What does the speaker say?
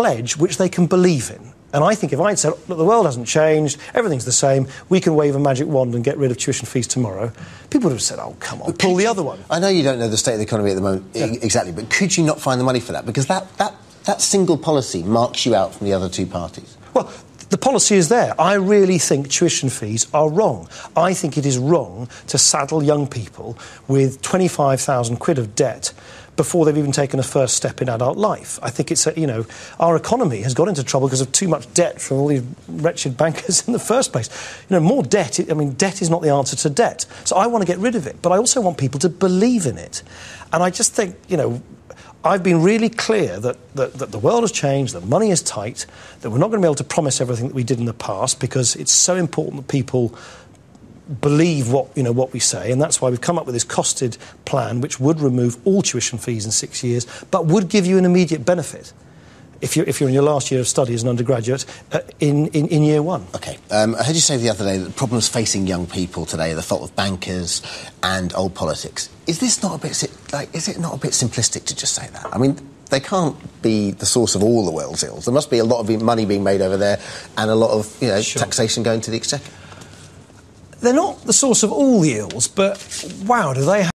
pledge which they can believe in. And I think if I'd said, look, the world hasn't changed, everything's the same, we can wave a magic wand and get rid of tuition fees tomorrow, people would have said, oh, come on, pull the other one. I know you don't know the state of the economy at the moment, yeah, exactly, but could you not find the money for that? Because that single policy marks you out from the other two parties. Well, the policy is there. I really think tuition fees are wrong. I think it is wrong to saddle young people with 25,000 quid of debt before they've even taken a first step in adult life. I think it's, you know, our economy has got into trouble because of too much debt from all these wretched bankers in the first place. You know, more debt, I mean, debt is not the answer to debt. So I want to get rid of it, but I also want people to believe in it. And I just think, you know, I've been really clear that the world has changed, that money is tight, that we're not going to be able to promise everything that we did in the past because it's so important that people believe what, you know, what we say, and that's why we've come up with this costed plan which would remove all tuition fees in 6 years but would give you an immediate benefit if you're in your last year of study as an undergraduate in year one. OK. I heard you say the other day that the problems facing young people today are the fault of bankers and old politics. Is it not a bit simplistic to just say that? I mean, they can't be the source of all the world's ills. There must be a lot of money being made over there and a lot of, you know, sure, taxation going to the exchequer. They're not the source of all the ills, but, wow, do they have...